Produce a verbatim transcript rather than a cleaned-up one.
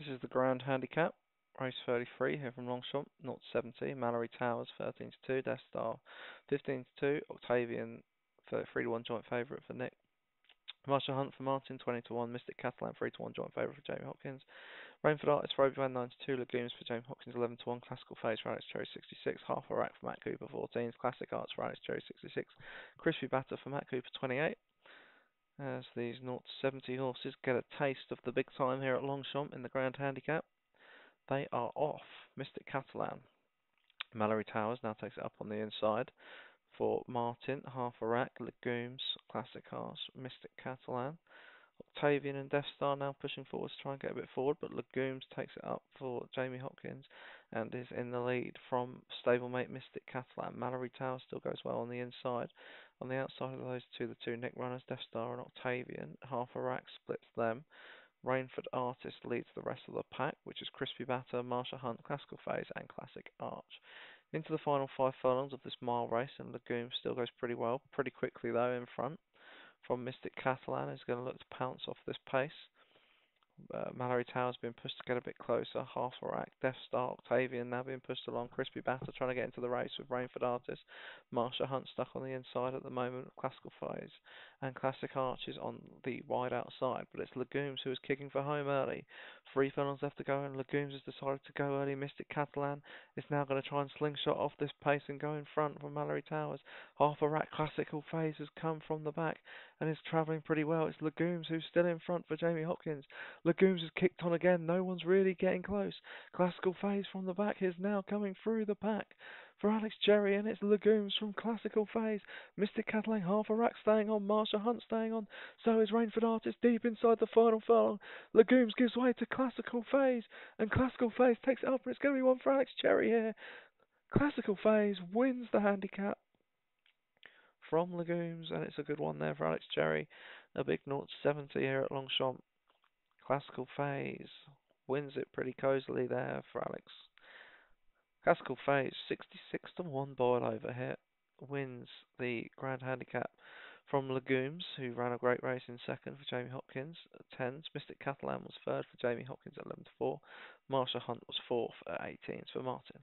This is the Grand Handicap, race thirty-three here from Longchamp, not seventy. Mallory Towers, thirteen to two. Death Star, fifteen to two. Octavian, thirty-three to one, joint favourite for Nick. Marsha Hunt for Martin, twenty to one. Mystic Catalan, three to one, joint favourite for Jamie Hopkins. Rainford Artist for Obi-Wan, nine to two. Legumes for Jamie Hopkins, eleven to one. Classical Phase for Alex Cherry, sixty-six. Half a rack for Matt Cooper, fourteen. Classic Arch for Alex Cherry, sixty-six. Crispy Batter for Matt Cooper, twenty-eight. As these zero to seventy horses get a taste of the big time here at Longchamp in the Grand Handicap, they are off. Mystic Catalan. Mallory Towers now takes it up on the inside for Martin, half a rack, Legumes, Classic Arch, Mystic Catalan. Octavian and Death Star now pushing forward to try and get a bit forward, but Legumes takes it up for Jamie Hopkins and is in the lead from stablemate Mystic Catalan. Mallory Towers still goes well on the inside. On the outside of those two, the two Nick runners, Death Star and Octavian, half a rack splits them. Rainford Artist leads the rest of the pack, which is Crispy Batter, Marsha Hunt, Classical Phase and Classic Arch. Into the final five furlongs of this mile race, and Legumes still goes pretty well, pretty quickly though in front. From Mystic Catalan is going to look to pounce off this pace. Uh, Mallory Towers being pushed to get a bit closer, half a rack. Death Star, Octavian now being pushed along. Crispy Batter trying to get into the race with Rainford Artist. Marsha Hunt stuck on the inside at the moment. Classical Phase and Classic Arch is on the wide outside, but it's Legumes who is kicking for home early. Three furlongs left to go, and Legumes has decided to go early. Mystic Catalan is now going to try and slingshot off this pace and go in front from Mallory Towers. Half a rack, Classical Phase has come from the back and is travelling pretty well. It's Legumes who's still in front for Jamie Hopkins. Legumes has kicked on again. No one's really getting close. Classical Phase from the back is now coming through the pack for Alex Cherry, and it's Legumes from Classical Phase. Mystic Catalan, half a rack, staying on. Marsha Hunt staying on. So is Rainford Artist deep inside the final furlong. Legumes gives way to Classical Phase, and Classical Phase takes it up, and it's going to be one for Alex Cherry here. Classical Phase wins the handicap from Legumes, and it's a good one there for Alex Cherry. A big zero to seventy here at Longchamp. Classical Phase wins it pretty cosily there for Alex. Classical Phase, sixty-six to one boil over here, wins the Grand Handicap from Legumes, who ran a great race in second for Jamie Hopkins at tens. Mystic Catalan was third for Jamie Hopkins at eleven to four. Marsha Hunt was fourth at eighteens for Martin.